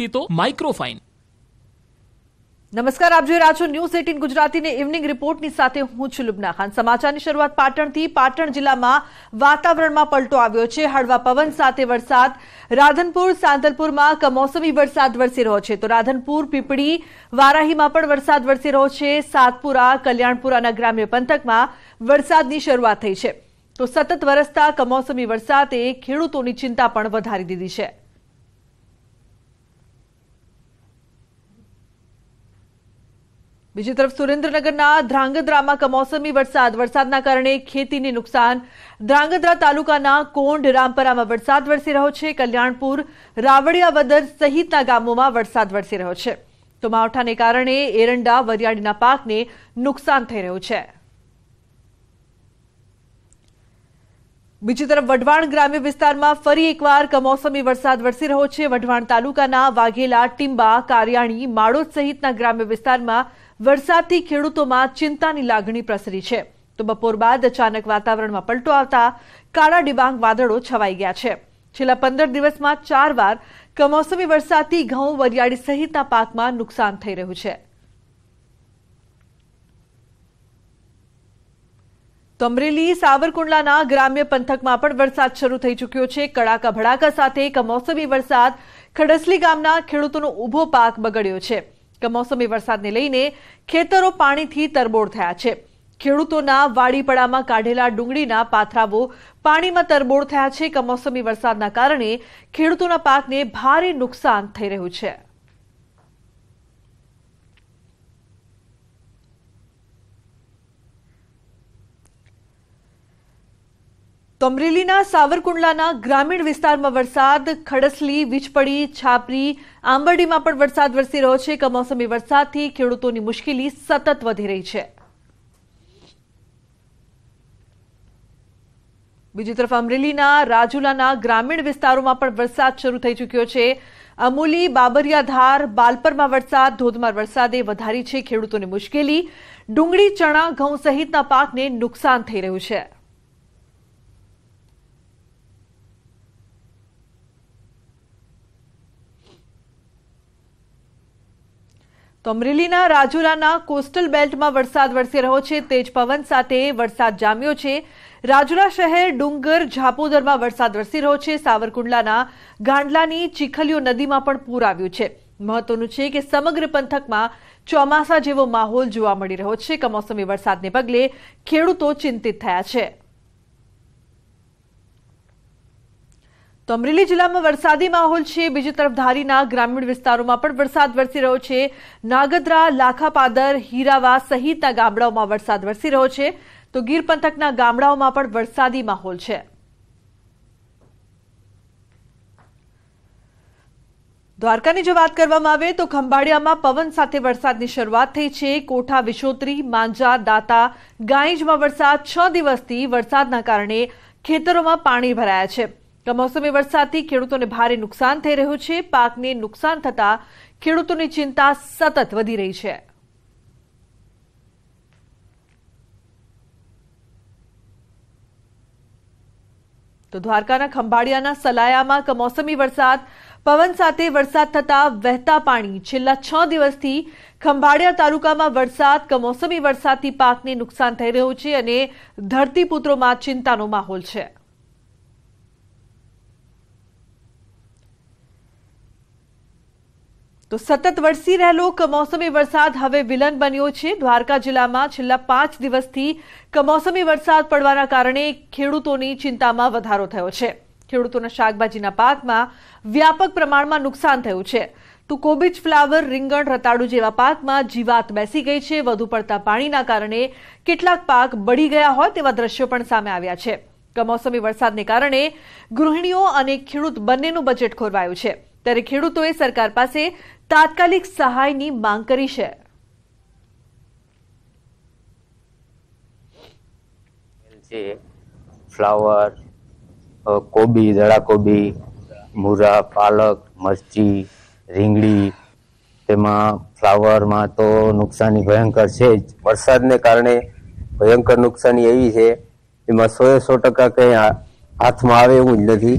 तो माइक्रोफाइन। नमस्कार, आप जोई रह्या छो न्यूज़ 18 गुजराती ने इवनिंग रिपोर्ट नी साथे हूं छु लुबना खान। समाचारनी शरूआत पाटणथी। पाटण जिल्लामां वातावरणमां पलटो आव्यो छे। हळवा पवन साथे वरसाद। राधनपुर सांदलपुरमां कमोसमी वरसाद वरसी रह्यो छे, तो राधनपुर पीपड़ी वाराहीमां पण वरसाद वरसी रह्यो छे। सादपुरा कल्याणपुराना ग्राम्य पंथकमां वरसादनी शरूआत थई छे, तो सतत वरसता कमोसमी वरसादे खेडूतोनी चिंता पण वधारी दीधी छे। बीजी तरफ सुरेन्द्रनगरना ध्रांगध्रामां कमोसमी वरसाद। वरसादना कारणे खेतीने नुकसान। ध्रांगध्रा तालुकाना कोंड रामपरामां वरसाद वरसी रह्यो छे। कल्याणपुर रावड़िया वदर सहितना गामोमां वरसाद वरसी रह्यो छे, तो मावठाने कारणे एरंडा वरियाळीना पाकने नुकसान थई रह्युं छे। बीजी तरफ वढवाण ग्राम्य विस्तारमां फरी एकवार कमोसमी वरसाद वरसी रह्यो छे। वढवाण तालुकाना वाघेला टींबा कारियाणी माळोद सहितना ग्राम्य विस्तारमां वरसादथी खेडूतोमां चिंतानी लागणी प्रसरी छे, तो बपोर बाद अचानक वातावरणमां पलटो आवता काळा डिबांग वादळो छवाई गया छे। छेल्ला 15 दिवसमां 4 વાર कमोसमी वरसादथी घऊं वरियाळी सहितना पाकमां नुकसान थई रह्युं छे। तो अमरेली सावरकुंडलाना ग्राम्य पंथकमां पण वरसाद शरू थई चुक्यो छे। कड़ाका भड़ाका साथे कमोसमी वरसाद। खडसली गामना खेडूतोनो ऊभो पाक बगड्यो छे। कमोसमी वरसादने लईने खेतरो पाणीथी तरबोळ थया छे। खेडूतोना वाडीपड़ामां काढेला डुंगळीना पाथरावो पाणीमां तरबोळ थया छे। कमोसमी वरसादना कारणे खेडूतोना पाकने भारे नुकसान थई रह्युं छे। तो अमरेलीना सावरकुंडलाना ग्रामीण विस्तारमां वरसाद। खडसली वीजपड़ी छापरी आंबरडीमां पण वरसाद वरसी रह्यो छे। कमोसमी वरसादथी खेडूतोनी मुश्केली सतत वधी रही छे। बीजी तरफ अमरेलीना राजुलाना ग्रामीण विस्तारोमां पण वरसाद शरू थई चुक्यो छे। अमूली बाबरियाधार बालपरमां वरसाद धोधमार वरसादे वधारी छे खेडूतोनी मुश्केली। डुंगळी चणा घऊं सहितना पाकने नुकसान थई रह्युं छे। तो अमरेलीना राजुलाना कोस्टल बेल्टमां वरसाद वरसी रह्यो छे। तेज पवन साथे वरसाद जाम्यो छे। राजुला शहर डुंगर झापोदरमां वरसाद वरसी रह्यो छे। सावरकुंडलाना गांडलानी चिखलियो नदीमां पण पूर આવ્યું છે। મહત્વનું છે કે સમગ્ર પંથકમાં ચોમાસા જેવો માહોલ જોવા મળી રહ્યો છે। કમોસમી વરસાદને પગલે ખેડૂતો ચિંતિત થયા છે। तो अमरेली जिला में वरसादी माहौल है। बीजी तरफ धारीना ग्रामीण विस्तारों में वरसाद वरसी रह्यो छे। नागद्रा लाखापादर हीरावा सहितना गामडाओमां वरसाद वरसी रह्यो छे, तो गीर पंथकना गामडाओमां पण वरसादी माहौल है। द्वारकानी जो बात करवामां आवे तो खंभाड़ियामां पवन साथे वरसादनी शरूआत थई छे। कोठा विशोत्री मांजा दाता गाईजमां वरसाद। 6 दिवसथी वरसादना कारणे खेतरोमां पाणी भराया छे। कमोसमी वरसादथी खेडूतोने भारे नुकसान थई रह्युं छे। पाकने नुकसान थता खेडूतोनी चिंता सतत वधी रही छे। तो द्वारकाना खंभाड़ियाना सलायामां कमोसमी वरसाद। पवन साथे वरसाद थता वहेता पाणी। छेल्ला 6 दिवसथी खंभाड़िया तालुकामां वरसाद कमोसमी वरसादथी पाकने नुकसान थई रह्युं छे अने धरतीपुत्रोमां चिंतानो माहोल छे। तो सतत वरसी रहेलो कमोसमी वरसाद हवे विलन बन्यो छे। द्वारका जिल्लामां छेल्ला 5 दिवसथी कमोसमी वरसाद पड़वाना कारणे खेडूतोनी चिंतामां वधारो थयो छे। खेडूतोना शाकभाजीना पाकमां व्यापक प्रमाणमां नुकसान थयुं छे। तो कोबीज फ्लावर રીંગણ रताड़ू जेवा पाकमां जीवात बेसी गई छे। વધુ પડતા પાણીના કારણે કેટલાક પાક બળી ગયા હોય તેવા દ્રશ્યો પણ સામે આવ્યા છે। કમોસમી વરસાદને કારણે ગૃહિણીઓ અને ખેડૂત બંનેનું બજેટ ખોરવાયું છે, ત્યારે ખેડૂતોએ સરકાર પાસે તાત્કાલિક સહાયની માંગ કરી છે। ફ્લાવર કોબી જળા કોબી મૂરા પાલક મરચી રીંગણી તેમાં ફ્લાવરમાં તો નુકસાની ભયંકર છે જ। વરસાદને કારણે ભયંકર નુકસાની એવી છે એમાં 100% કંઈ હાથમાં આવે એવું જ નથી।